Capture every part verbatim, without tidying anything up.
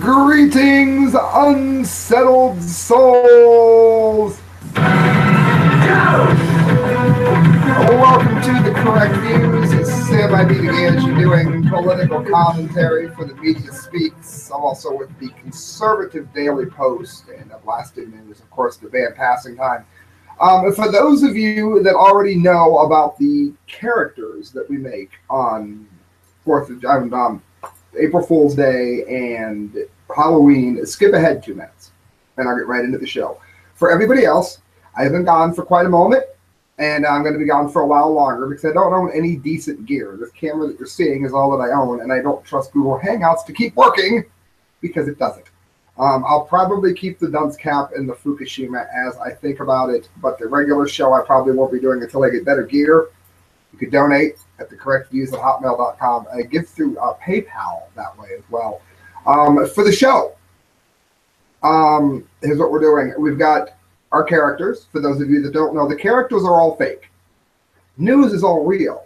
Greetings, unsettled souls! Welcome to The Correct Views. It's Sam Di Gangi doing political commentary for The Media Speaks. I'm also with the Conservative Daily Post, and at last evening was, of course, the band Passing Time. Um, for those of you that already know about the characters that we make on Fourth of um, um, April Fool's Day and Halloween, skip ahead two minutes, and I'll get right into the show. For everybody else, I have been gone for quite a moment, and I'm going to be gone for a while longer because I don't own any decent gear. This camera that you're seeing is all that I own, and I don't trust Google Hangouts to keep working because it doesn't. Um, I'll probably keep the dunce cap and the Fukushima as I think about it, but the regular show I probably won't be doing until I get better gear. You could donate at the correct views at hotmail dot com. I give through uh, PayPal that way as well. Um, for the show, um, here's what we're doing. We've got our characters. For those of you that don't know, the characters are all fake. News is all real.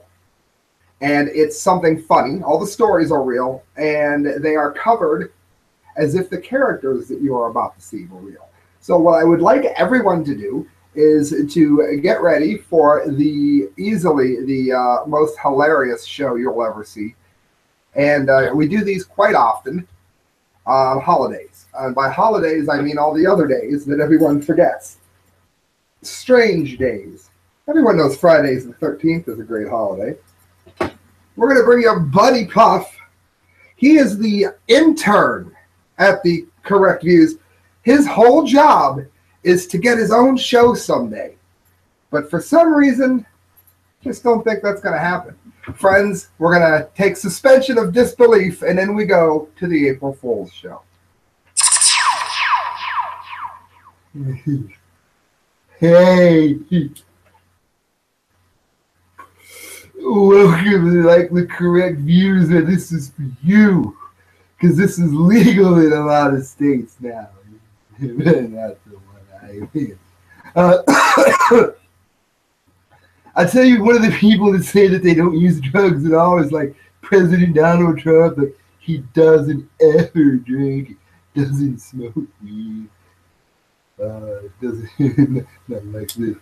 And it's something funny. All the stories are real, and they are covered as if the characters that you are about to see were real. So what I would like everyone to do is to get ready for the easily the uh, most hilarious show you'll ever see. And uh, we do these quite often on holidays. And by holidays, I mean all the other days that everyone forgets. Strange days. Everyone knows Fridays the thirteenth is a great holiday. We're going to bring you Buddy Puff. He is the intern at The Correct Views. His whole job is to get his own show someday. But for some reason, just don't think that's going to happen. Friends, we're going to take suspension of disbelief, and then we go to the April Fool's show. Hey. Welcome to like The Correct Views, and this is for you. Because this is legal in a lot of states now. That's the one I mean. Uh, I tell you, one of the people that say that they don't use drugs at all is like President Donald Trump. Like, he doesn't ever drink, doesn't smoke weed, uh, doesn't, not like this.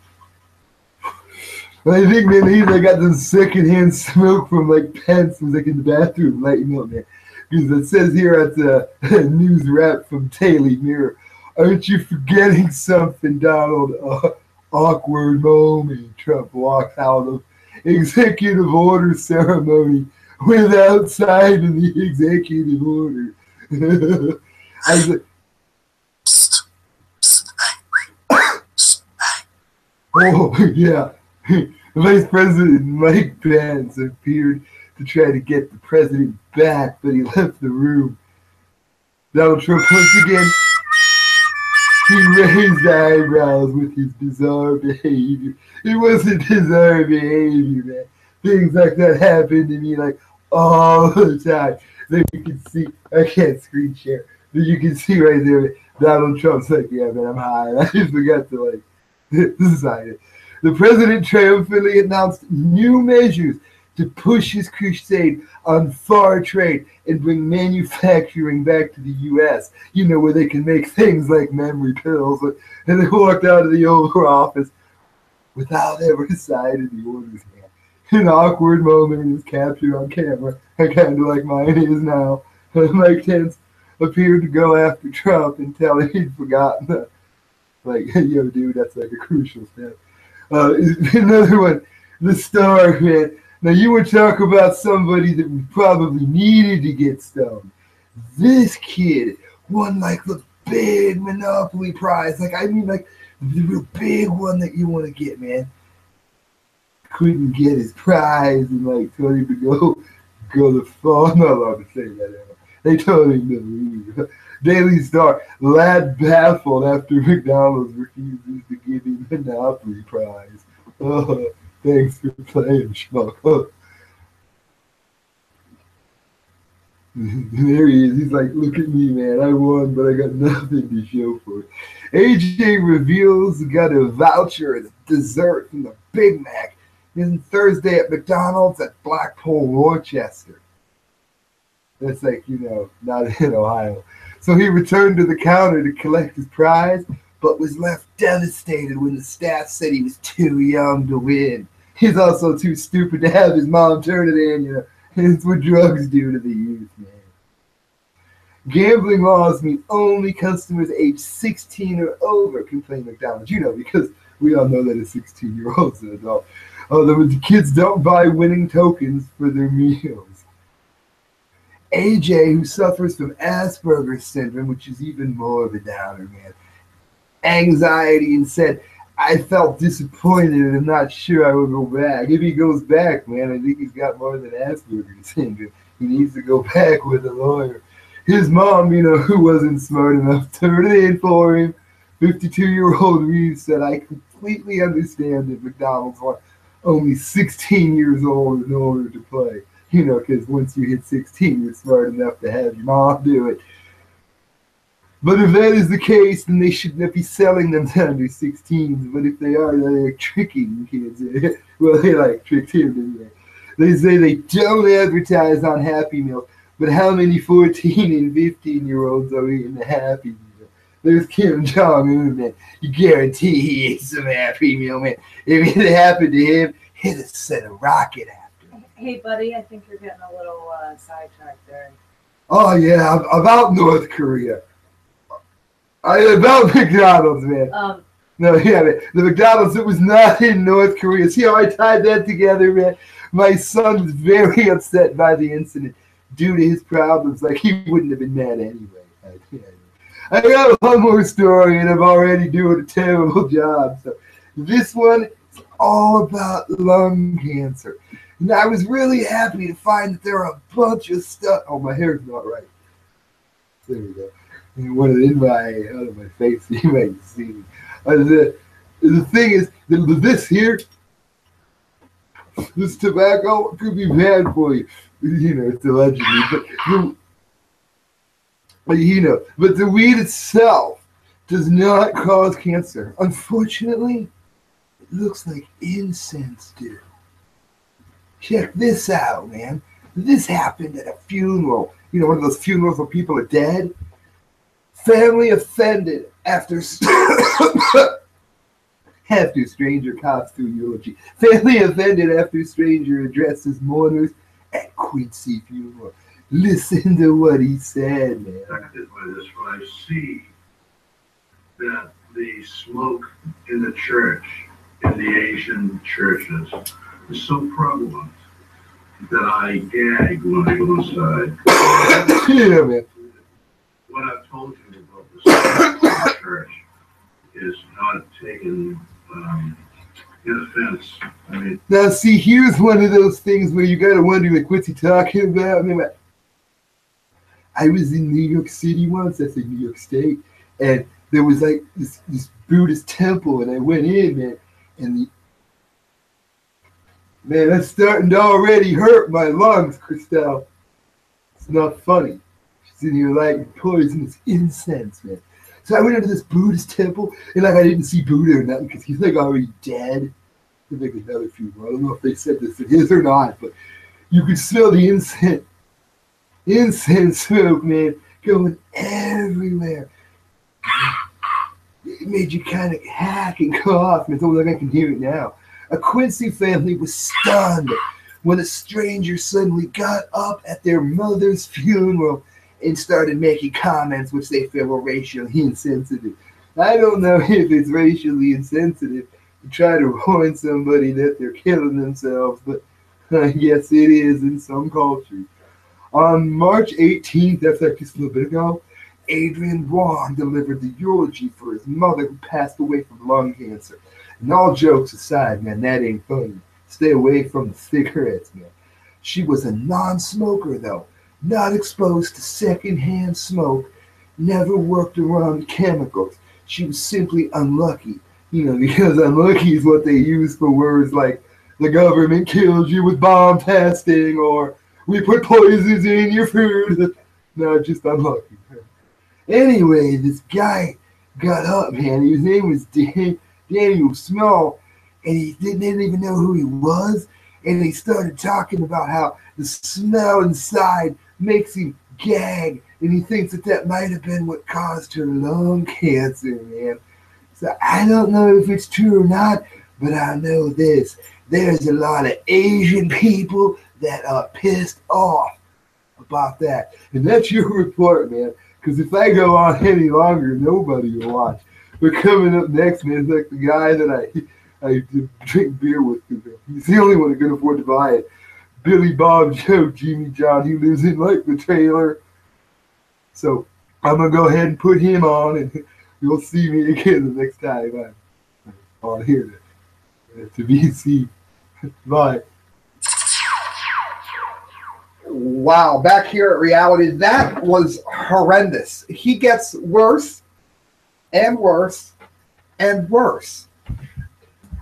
I think maybe I got some secondhand smoke from like Pence was like in the bathroom lighting up, man. Because it says here at the news wrap from Daily Mirror, aren't you forgetting something, Donald? Uh, awkward moment. Trump walks out of executive order ceremony without signing the executive order. As a, psst, psst, I, psst, I, oh, yeah. Vice President Mike Pence appeared to try to get the president back, but he left the room. Donald Trump, once again, he raised eyebrows with his bizarre behavior. It wasn't bizarre behavior, man. Things like that happen to me, like, all the time. That you can see, I can't screen share, but you can see right there, Donald Trump's like, yeah, man, I'm high. I just forgot to, like, sign it. The president triumphantly announced new measures to push his crusade on far trade and bring manufacturing back to the U S, you know, where they can make things like memory pills. And they walked out of the Oval Office without ever signing the orders, man. An awkward moment is captured on camera, kind of like mine is now. Mike Pence appeared to go after Trump and tell him he'd forgotten the, like, yo, dude, that's like a crucial step. Uh, another one, the star, man. Now, you would talk about somebody that we probably needed to get stoned. This kid won, like, the big Monopoly prize. Like, I mean, like, the real big one that you want to get, man. Couldn't get his prize and, like, told him to go, go to fall. I'm not allowed to say that ever. They told him to leave. Daily Star, lad baffled after McDonald's refuses to give him Monopoly prize. Oh. Thanks for playing, schmuck. There he is. He's like, look at me, man. I won, but I got nothing to show for it. A J reveals got a voucher and a dessert from the Big Mac. Isn't Thursday at McDonald's at Blackpool, Rochester. That's like, you know, not in Ohio. So he returned to the counter to collect his prize, but was left devastated when the staff said he was too young to win. He's also too stupid to have his mom turn it in, you know. It's what drugs do to the youth, man. Gambling laws mean only customers age sixteen or over can play McDonald's. You know, because we all know that a sixteen-year-old is an adult. Although the kids don't buy winning tokens for their meals. A J, who suffers from Asperger's Syndrome, which is even more of a downer, man, anxiety, and said, I felt disappointed and I'm not sure I will go back. If he goes back, man, I think he's got more than Asperger's Syndrome. He needs to go back with a lawyer. His mom, you know, who wasn't smart enough to turn it in for him, fifty-two-year-old Reeve said, I completely understand that McDonald's want only sixteen years old in order to play. You know, because once you hit sixteen, you're smart enough to have your mom do it. But if that is the case, then they should not be selling them to under sixteens. But if they are, they're tricking kids. Well, they like tricked him, didn't they? They say they don't advertise on Happy Meal, but how many fourteen and fifteen-year-olds are eating the Happy Meal? There's Kim Jong-un, man. You guarantee he ate some Happy Meal, man. If it happened to him, he'd have sent a rocket after him. Hey, buddy, I think you're getting a little uh, sidetracked there. Oh, yeah, about North Korea. I, about McDonald's, man. Um, no, yeah, man. The McDonald's, it was not in North Korea. See how I tied that together, man? My son was very upset by the incident due to his problems. Like, he wouldn't have been mad anyway. I, yeah, I got one more story, and I'm already doing a terrible job. So this one is all about lung cancer. And I was really happy to find that there are a bunch of stuff. Oh, my hair's not right. There we go. What is in my out of my face? You might see. Uh, the the thing is, this here, this tobacco could be bad for you. You know, it's allegedly, but the, you know, but the weed itself does not cause cancer. Unfortunately, it looks like incense do. Check this out, man. This happened at a funeral. You know, one of those funerals where people are dead. Family offended after after stranger cops through eulogy. Family offended after stranger addresses mourners at Quincy funeral. Listen to what he said, man. Affected by this, when I see that the smoke in the church, in the Asian churches, is so prevalent that I gag when I go inside. Yeah, man. What I've told you about the church is not taking um, in offense. I mean, now, see, here's one of those things where you got to wonder like, what's he talking about? I mean, I was in New York City once, that's in New York State, and there was like this, this Buddhist temple, and I went in, man, and the man, that's starting to already hurt my lungs, Christelle. It's not funny. And you're like poisonous incense, man. So I went into this Buddhist temple, and like I didn't see Buddha or nothing because he's like already dead. They make another funeral. I don't know if they said this in his or not, but you could smell the incense, incense smoke, man, going everywhere. It made you kind of hack and cough. It's almost like I can hear it now. A Quincy family was stunned when a stranger suddenly got up at their mother's funeral and started making comments which they feel were racially insensitive. I don't know if it's racially insensitive to try to warn somebody that they're killing themselves, but I guess it is in some cultures. On March eighteenth, that's like just a little bit ago, Adrian Wong delivered the eulogy for his mother who passed away from lung cancer. And all jokes aside, man, that ain't funny. Stay away from the cigarettes, man. She was a non-smoker, though. Not exposed to secondhand smoke, never worked around chemicals. She was simply unlucky, you know, because unlucky is what they use for words like the government kills you with bomb testing or we put poisons in your food. No, just unlucky. Anyway, this guy got up, man. His name was Dan Daniel Small, and he didn't, didn't even know who he was. And he started talking about how the smell inside makes him gag and he thinks that that might have been what caused her lung cancer, man. So I don't know if it's true or not, but I know this. There's a lot of Asian people that are pissed off about that. And that's your report, man, because if I go on any longer, nobody will watch. But coming up next, man, is like the guy that I, I drink beer with. He's the only one that can afford to buy it. Billy Bob Joe Jimmy John, he lives in like the trailer. So I'm going to go ahead and put him on, and you'll see me again the next time I'm on here to be seen. Bye. Wow, back here at Reality, that was horrendous. He gets worse and worse and worse.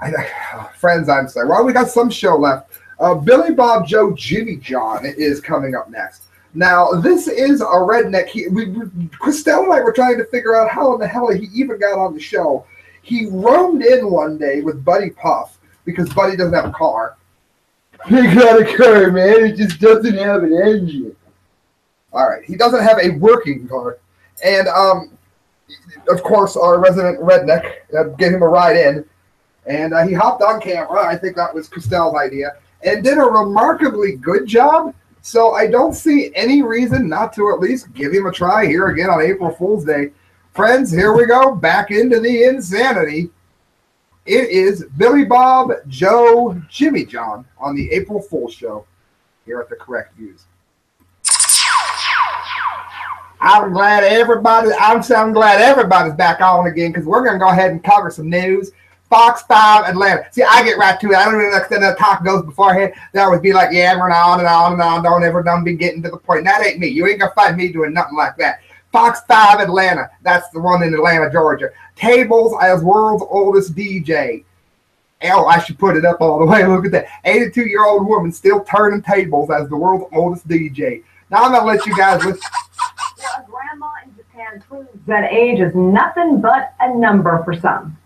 I, uh, friends, I'm sorry. Well, we got some show left. Uh, Billy Bob Joe Jimmy John is coming up next. Now, this is a redneck. He, we, Christelle and I were trying to figure out how in the hell he even got on the show. He roamed in one day with Buddy Puff because Buddy doesn't have a car. He got a car, man. He just doesn't have an engine. All right. He doesn't have a working car. And, um, of course, our resident redneck uh, gave him a ride in. And uh, he hopped on camera. I think that was Christelle's idea. And did a remarkably good job. So I don't see any reason not to at least give him a try here again on April Fool's Day. Friends, here we go. Back into the insanity. It is Billy Bob Joe Jimmy John on the April Fool's Show here at The Correct Views. I'm glad everybody, I'm, I'm glad everybody's back on again, because we're going to go ahead and cover some news. Fox five Atlanta. See, I get right to it. I don't even understand how the talk goes beforehand. They always be like, yeah, we're on and on and on. Don't ever done be getting to the point. And that ain't me. You ain't going to find me doing nothing like that. Fox five Atlanta. That's the one in Atlanta, Georgia. Tables as world's oldest D J. Oh, I should put it up all the way. Look at that. eighty-two-year-old woman still turning tables as the world's oldest D J. Now, I'm going to let you guys listen. Well, a grandma in Japan proves that age is nothing but a number for some.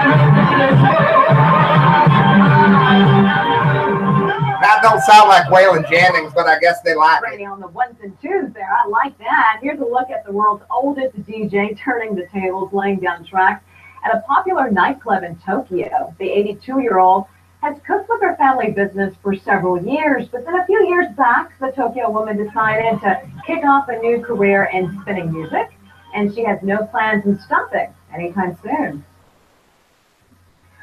That don't sound like Waylon Jennings, but I guess they like it. On the ones and twos there, I like that. Here's a look at the world's oldest D J turning the tables, laying down tracks at a popular nightclub in Tokyo. The eighty-two-year-old has cooked with her family business for several years, but then a few years back, the Tokyo woman decided to kick off a new career in spinning music, and she has no plans in stopping anytime soon.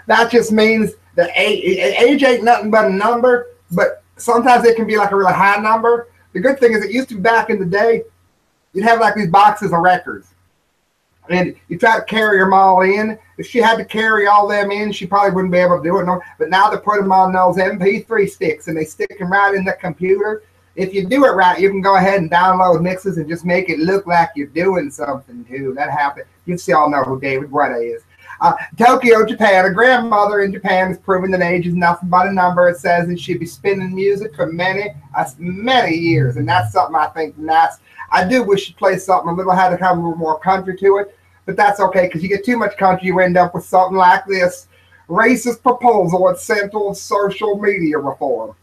That just means that age ain't nothing but a number, but sometimes it can be like a really high number. The good thing is it used to be back in the day, you'd have like these boxes of records. And you try to carry them all in. If she had to carry all them in, she probably wouldn't be able to do it. No. But now they put them on those M P three sticks, and they stick them right in the computer. If you do it right, you can go ahead and download mixes and just make it look like you're doing something, too. That happened. You all know who David Guetta is. Uh, Tokyo, Japan. A grandmother in Japan is proving that age is nothing but a number. It says that she'll be spinning music for many, uh, many years, and that's something I think nice. I do wish she'd play something a little, had to have a little more country to it, but that's okay, because you get too much country, you end up with something like this racist proposal at Central Social Media Reform.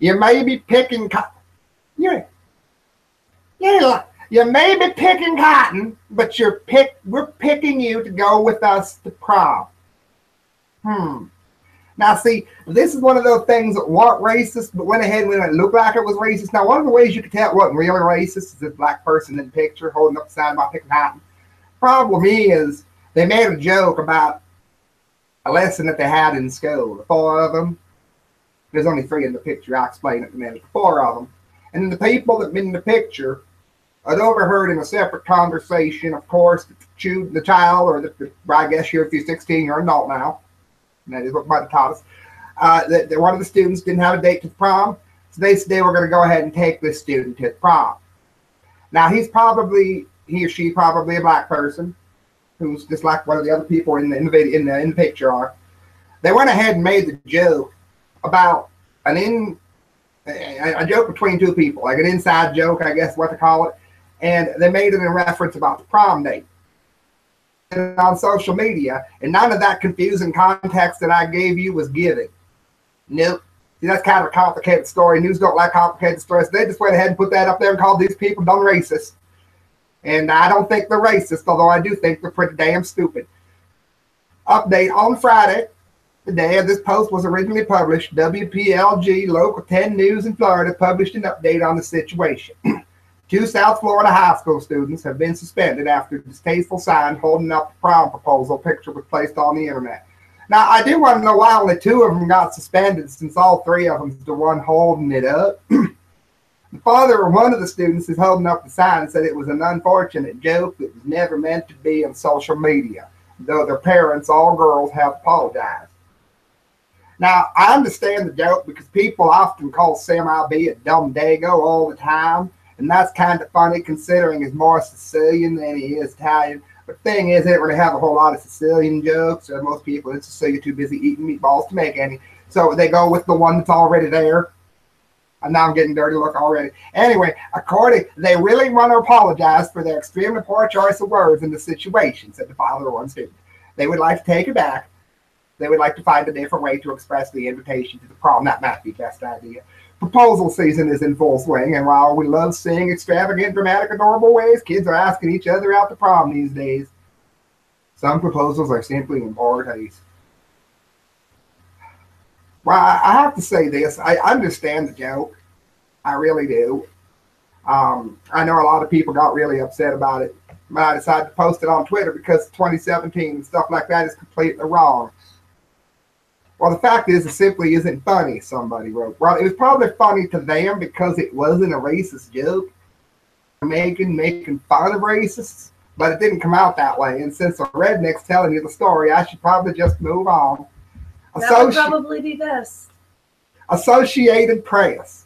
You may be picking cotton. Yeah, yeah. You may be picking cotton, but you're pick, we're picking you to go with us to prom. Hmm. Now, see, this is one of those things that weren't racist, but went ahead when it looked like it was racist. Now, one of the ways you could tell it wasn't really racist is this black person in the picture holding up the sign about picking cotton. Problem is, they made a joke about a lesson that they had in school. The four of them. There's only three in the picture. I'll explain it in a minute. The four of them. And the people that been in the picture... I'd overheard in a separate conversation, of course, the, the child, or the, the, I guess you're, if you're sixteen, you're an adult now. And that is what Mother taught us. Uh, that, that one of the students didn't have a date to prom, so they said they were going to go ahead and take this student to prom. Now, he's probably, he or she, probably a black person, who's just like one of the other people in the, in the, in the, in the picture are. They went ahead and made the joke about an in, a, a joke between two people, like an inside joke, I guess what to call it. And they made it in reference about the prom date and on social media. And none of that confusing context that I gave you was given. Nope. You know, it's kind of a complicated story. News don't like complicated stories. They just went ahead and put that up there and called these people dumb racists. And I don't think they're racist, although I do think they're pretty damn stupid. Update on Friday, the day of this post was originally published, W P L G Local ten News in Florida published an update on the situation. Two South Florida high school students have been suspended after a distasteful sign holding up the prom proposal picture was placed on the internet. Now, I do want to know why only two of them got suspended, since all three of them is the one holding it up. The father of one of the students is holding up the sign and said it was an unfortunate joke that was never meant to be on social media, though their parents, all girls, have apologized. Now, I understand the joke because people often call Sam I B a dumb dago all the time, and that's kind of funny considering he's more Sicilian than he is Italian. But the thing is, they don't really have a whole lot of Sicilian jokes, so most people in Sicily are too busy eating meatballs to make any, so they go with the one that's already there. And now I'm getting dirty look already. Anyway, according, they really want to apologize for their extremely poor choice of words in the situation, said the father of one student. They would like to take it back. They would like to find a different way to express the invitation to the prom. That might be the best idea. Proposal season is in full swing, and while we love seeing extravagant, dramatic, adorable ways, kids are asking each other out to prom these days. Some proposals are simply in poor taste. Well, I have to say this. I understand the joke. I really do. Um, I know a lot of people got really upset about it, but I decided to post it on Twitter because twenty seventeen and stuff like that is completely wrong. Well, the fact is, it simply isn't funny, somebody wrote. Well, it was probably funny to them because it wasn't a racist joke. Making, making fun of racists, but it didn't come out that way. And since a redneck's telling you the story, I should probably just move on. That Associ- would probably be this. Associated Press.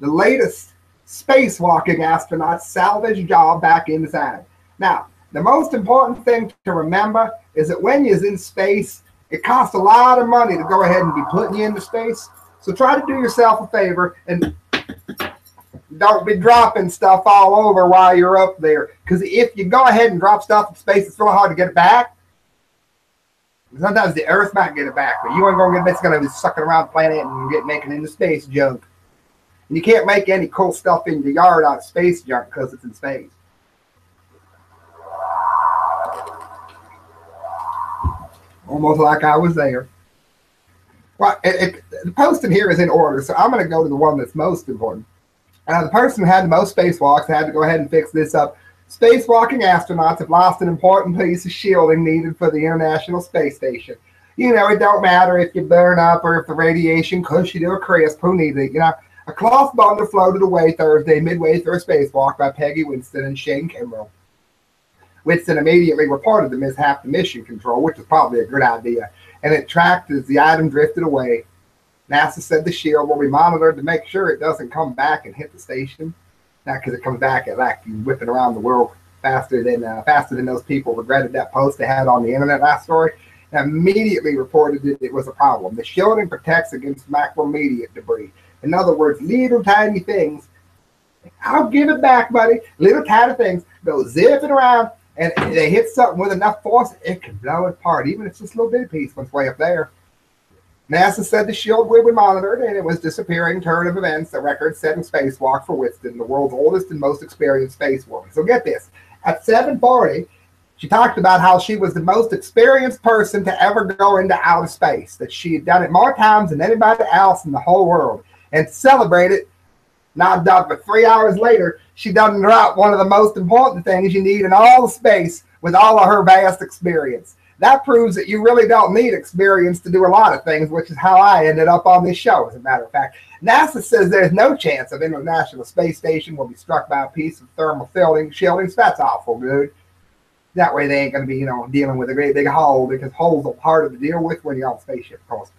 The latest spacewalking astronaut salvaged job back inside. Now, the most important thing to remember is that when you're in space, it costs a lot of money to go ahead and be putting you into space. So try to do yourself a favor and don't be dropping stuff all over while you're up there. Because if you go ahead and drop stuff in space, it's really hard to get it back. Sometimes the Earth might get it back, but you ain't going to get it. It's going to be sucking around the planet and get making into space junk. And you can't make any cool stuff in your yard out of space junk because it's in space. Almost like I was there. Well, it, it, the post in here is in order, so I'm going to go to the one that's most important. Now, the person who had the most spacewalks had to go ahead and fix this up. Spacewalking astronauts have lost an important piece of shielding needed for the International Space Station. You know, it don't matter if you burn up or if the radiation cooks you to a crisp. Who needs it? You know, a cloth bundle floated away Thursday midway through a spacewalk by Peggy Winston and Shane Kimbrough. Winston immediately reported the mishap to Mission Control, which was probably a good idea, and it tracked as the item drifted away. NASA said the shield will be monitored to make sure it doesn't come back and hit the station. Not because it comes back at like you whipping around the world faster than uh, faster than those people regretted that post they had on the internet last story, and immediately reported that it was a problem. The shielding protects against macromedia debris. In other words, little tiny things. I'll give it back, buddy. Little tiny things go zipping around, and they hit something with enough force, it can blow it apart, even if it's just a little bitty piece when it's way up there. NASA said the shield will be monitored, and it was disappearing turn of events, a record-setting spacewalk for Winston, the world's oldest and most experienced space woman. So get this. At seven forty, she talked about how she was the most experienced person to ever go into outer space, that she had done it more times than anybody else in the whole world, and celebrated. Not done, but three hours later, she done dropped one of the most important things you need in all the space with all of her vast experience. That proves that you really don't need experience to do a lot of things, which is how I ended up on this show, as a matter of fact. NASA says there's no chance of International Space Station will be struck by a piece of thermal shielding, shielding. So that's awful, dude. That way they ain't going to be, you know, dealing with a great big hole, because holes are harder to deal with when you're on a spaceship, of course.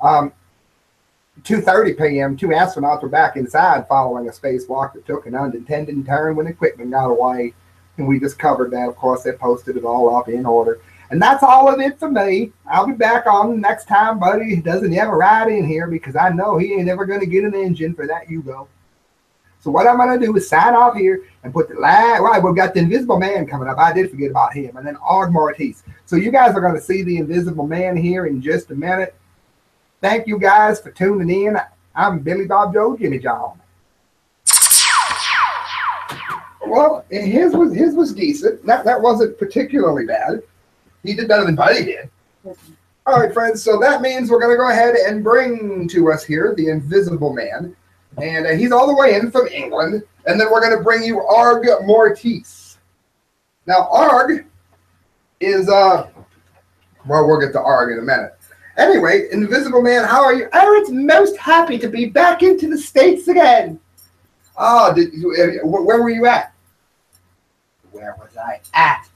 Um, two thirty p m, two astronauts were back inside following a spacewalk that took an unintended turn when equipment got away. And we just covered that. Of course, they posted it all up in order. And that's all of it for me. I'll be back on the next time, buddy. He doesn't ever ride in here because I know he ain't ever going to get an engine for that Yugo. So what I'm going to do is sign off here and put the live. Right, we've got the Invisible Man coming up. I did forget about him. And then Arg Mortiis. So you guys are going to see the Invisible Man here in just a minute. Thank you guys for tuning in. I'm Billy Bob Joe Jimmy John. Well, and his was his was decent. That that wasn't particularly bad. He did better than Buddy did. All right, friends. So that means we're going to go ahead and bring to us here the Invisible Man, and uh, he's all the way in from England. And then we're going to bring you Arg Mortiis. Now, Arg is uh, well, we'll get to Arg in a minute. Anyway, Invisible Man, how are you? Oh, it's most happy to be back into the States again. Oh, did, where were you at? Where was I at?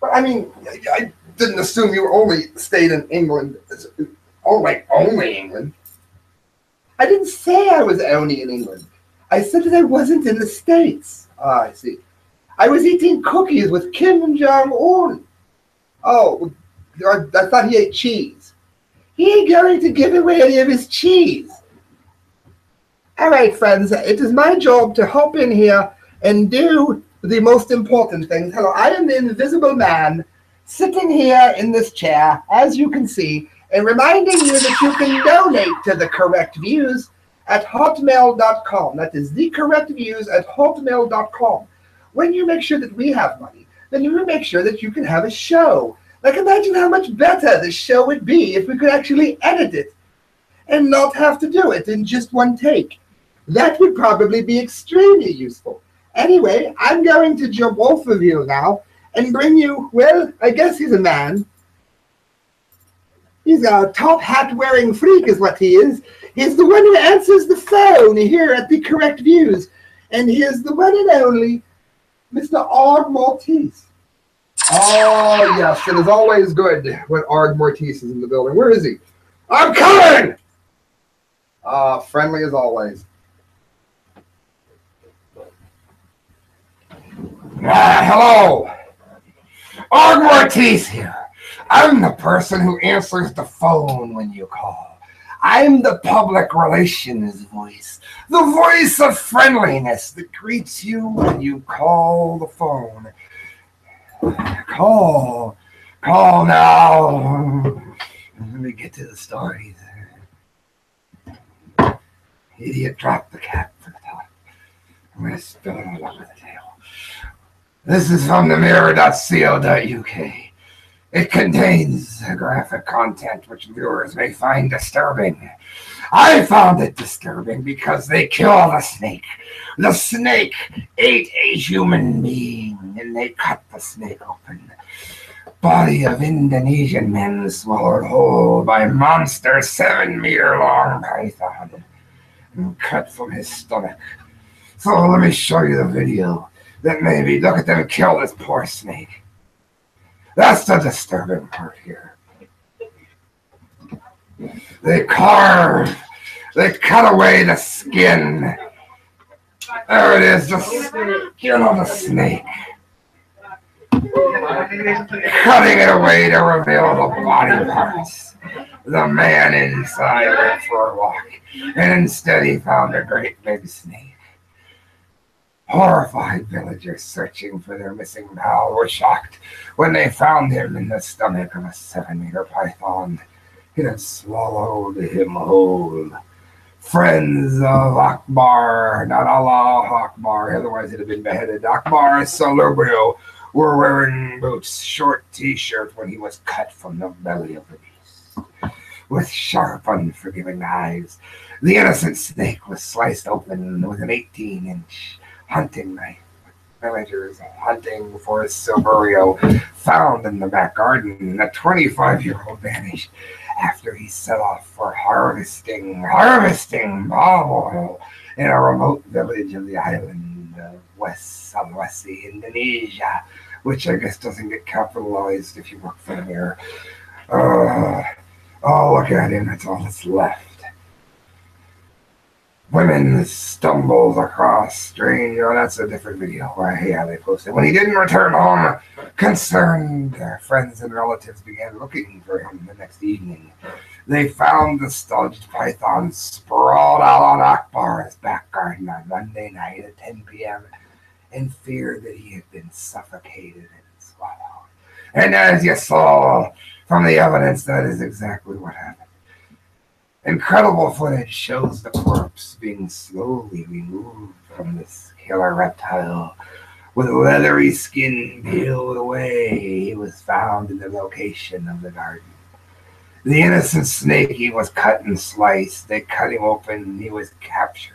But I mean, I didn't assume you only stayed in England. Oh, like only England? I didn't say I was only in England. I said that I wasn't in the States. Ah, I see. I was eating cookies with Kim Jong-un. Oh, I thought he ate cheese. He ain't going to give away any of his cheese. All right, friends, it is my job to hop in here and do the most important things. Hello, I am the Invisible Man, sitting here in this chair, as you can see, and reminding you that you can donate to The Correct Views at hotmail dot com. That is The Correct Views at hotmail dot com. When you make sure that we have money, then you make sure that you can have a show. Like, imagine how much better this show would be if we could actually edit it and not have to do it in just one take. That would probably be extremely useful. Anyway, I'm going to jump off of you now and bring you, well, I guess he's a man. He's a top hat wearing freak is what he is. He's the one who answers the phone here at The Correct Views. And he's the one and only Mister Arg Mortiis. Oh, yes, it is always good when Arg Mortiis is in the building. Where is he? I'm coming! Ah, uh, friendly as always. Ah, hello! Arg Mortiis here. I'm the person who answers the phone when you call. I'm the public relations voice. The voice of friendliness that greets you when you call the phone. Call, call now. Let me get to the story. There. Idiot dropped the cap for the top. I'm going to spill it all over the table. This is from the mirror dot co dot U K. It contains graphic content which viewers may find disturbing. I found it disturbing because they killed the snake. The snake ate a human being, and they cut the snake open. Body of Indonesian men swallowed whole by monster seven meter long python and cut from his stomach. So let me show you the video that maybe look at them kill this poor snake. That's the disturbing part here. They carve, they cut away the skin. There it is, the skin of the snake. Cutting it away to reveal the body parts. The man inside went for a walk, and instead he found a great big snake. Horrified villagers searching for their missing pal were shocked when they found him in the stomach of a seven-meter python. It had swallowed him whole. Friends of Akbar, not Allah Akbar, otherwise it had been beheaded. Akbar Salubrio were wearing boots, short T-shirt when he was cut from the belly of the beast. With sharp, unforgiving knives, the innocent snake was sliced open with an eighteen-inch hunting knife. Villagers hunting for Silverio found in the back garden. A twenty-five-year-old vanished after he set off for harvesting, harvesting palm oil in a remote village of the island of West Sulawesi, Indonesia, which I guess doesn't get capitalized if you work for the Mirror. Uh, oh, look at him. That's all that's left. Women stumbles across stranger. Oh, that's a different video. Why, yeah, they posted. When he didn't return home, concerned uh, friends and relatives began looking for him the next evening. They found the stodged python sprawled out on Akbar's back garden on Monday night at ten P M and feared that he had been suffocated and swallowed. And as you saw from the evidence, that is exactly what happened. Incredible footage shows the corpse being slowly removed from this killer reptile. With leathery skin peeled away, he was found in the location of the garden. The innocent snake, he was cut and sliced. They cut him open, and he was captured.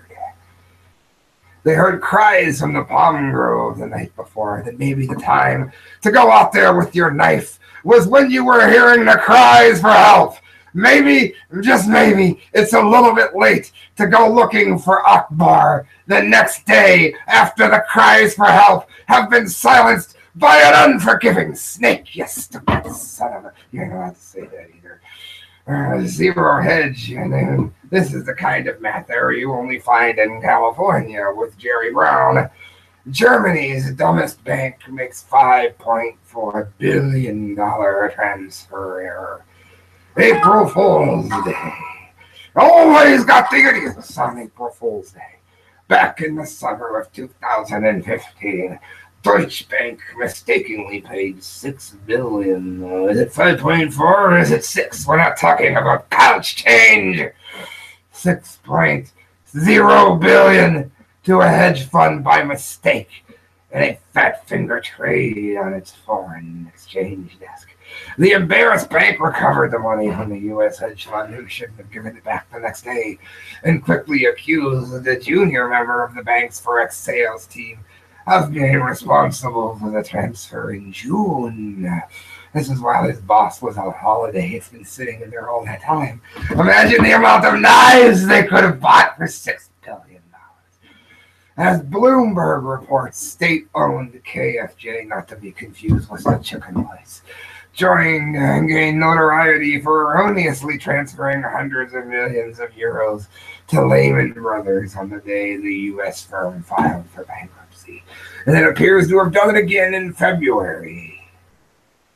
They heard cries from the palm grove the night before that maybe the time to go out there with your knife was when you were hearing the cries for help. Maybe, just maybe, it's a little bit late to go looking for Akbar the next day after the cries for help have been silenced by an unforgiving snake, you stupid son of a... You're not allowed to say that either. Uh, zero hedge, and then this is the kind of math error you only find in California with Jerry Brown. Germany's dumbest bank makes five point four billion dollars transfer error. April Fool's Day. Always got the idiots on April Fool's Day. Back in the summer of two thousand fifteen, Deutsche Bank mistakenly paid six billion dollars. Uh, is it five point four or is it six? We're not talking about couch change. six point zero billion dollars to a hedge fund by mistake and a fat finger trade on its foreign exchange desk. The embarrassed bank recovered the money from the U S hedge fund, who shouldn't have given it back the next day, and quickly accused the junior member of the bank's forex sales team of being responsible for the transfer in June. This is while his boss was on holiday. It's been sitting in there all that time. Imagine the amount of knives they could have bought for six billion dollars. As Bloomberg reports, state-owned K F J, not to be confused with the chicken place, joined and gained notoriety for erroneously transferring hundreds of millions of euros to Lehman Brothers on the day the U S firm filed for bankruptcy. And it appears to have done it again in February.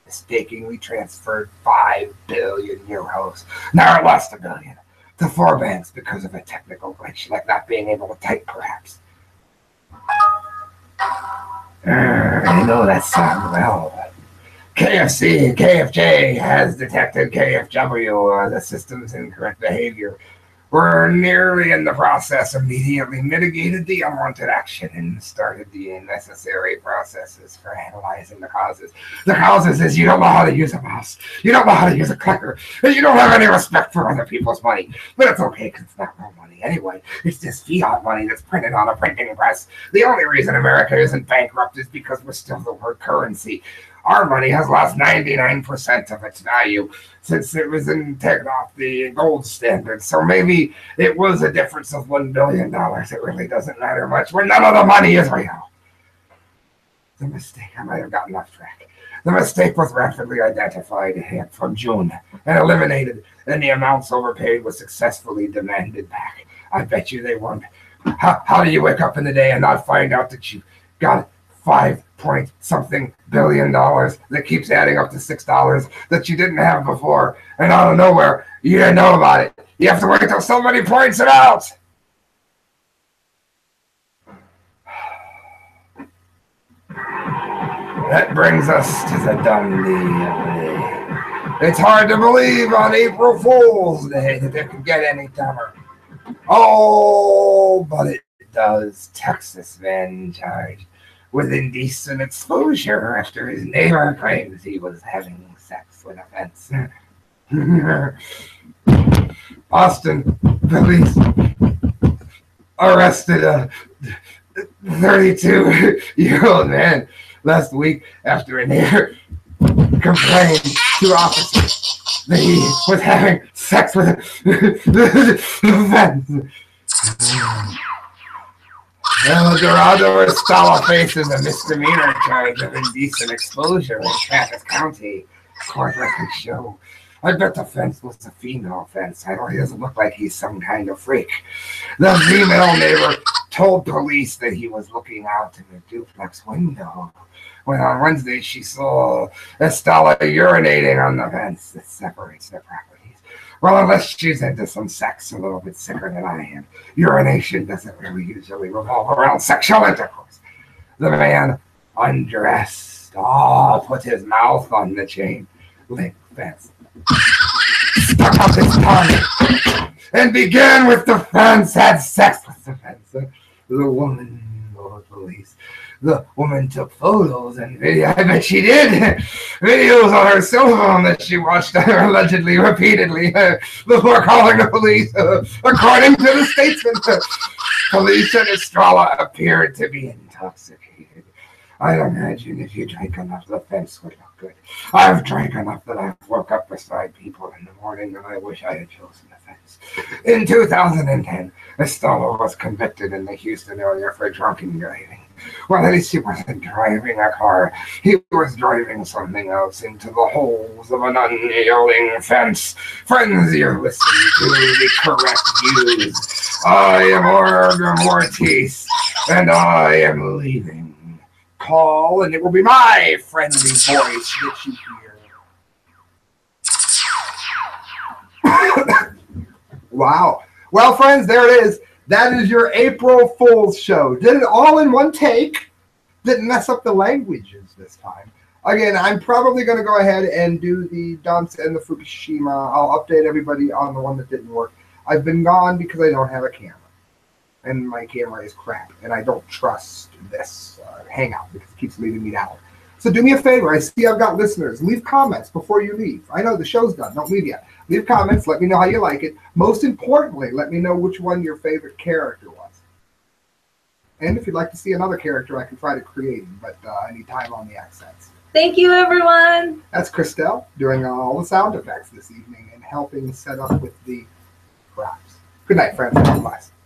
Mistakenly transferred five billion euros, now it lost a billion, to four banks because of a technical glitch, like not being able to type, perhaps. Uh, I know that sounds well. K F C, K F J has detected K F W, uh, the system's incorrect behavior. We're nearly in the process, immediately mitigated the unwanted action and started the necessary processes for analyzing the causes. The causes is you don't know how to use a mouse, you don't know how to use a clicker, and you don't have any respect for other people's money. But it's okay, because it's not real money anyway. It's just fiat money that's printed on a printing press. The only reason America isn't bankrupt is because we're still the word currency. Our money has lost ninety-nine percent of its value since it was in, taken off the gold standard. So maybe it was a difference of one billion dollars. It really doesn't matter much when none of the money is real. The mistake, I might have gotten off track. The mistake was rapidly identified from June and eliminated, and the amounts overpaid was successfully demanded back. I bet you they won't. How, how do you wake up in the day and not find out that you got five point something billion dollars that keeps adding up to six dollars that you didn't have before, and out of nowhere you didn't know about it? You have to wait until somebody points it out. That brings us to the dumb day. It's hard to believe on April Fool's Day that it could get any dumber. Oh, but it does. Texas man charged with indecent exposure after his neighbor claims he was having sex with a fence. Austin police arrested a thirty-two-year-old man last week after a neighbor complained to officers that he was having sex with a fence. El Dorado is faces a misdemeanor charge of indecent exposure in Travis County. Court records show. I bet the fence was a female fence. I don't. He doesn't look like he's some kind of freak. The female neighbor told police that he was looking out in the duplex window when on Wednesday she saw Estella urinating on the fence that separates their property. Well, unless she's into some sex a little bit sicker than I am. Urination doesn't really usually revolve around sexual intercourse. The man undressed. Oh, put his mouth on the chain link fence. Stuck up his tongue and began with the fence, had sex with the fence. The, the woman told the police. The woman took photos and video. I bet she did. Videos on her cell phone that she watched her allegedly, repeatedly, uh, before calling the police. Uh, according to the statement, uh, police and Estrella appeared to be intoxicated. I imagine if you drank enough, the fence would look good. I've drank enough that I've woke up beside people in the morning and I wish I had chosen the fence. In two thousand ten, Estrella was convicted in the Houston area for drunken driving. Well, at least he wasn't driving a car. He was driving something else into the holes of an unyielding fence. Friends, you're listening to The Correct Views. I am Arg Mortiis, and I am leaving. Call, and it will be my friendly voice that you hear. Wow. Well, friends, there it is. That is your April Fool's show. Did it all in one take. Didn't mess up the languages this time. Again, I'm probably going to go ahead and do the dumps and the Fukushima. I'll update everybody on the one that didn't work. I've been gone because I don't have a camera. And my camera is crap. And I don't trust this uh, hangout because it keeps leaving me down. So do me a favor. I see I've got listeners. Leave comments before you leave. I know the show's done. Don't leave yet. Leave comments. Let me know how you like it. Most importantly, let me know which one your favorite character was. And if you'd like to see another character, I can try to create him, but uh, I need time on the accents. Thank you, everyone. That's Christelle doing all the sound effects this evening and helping set up with the props. Good night, friends. God bless.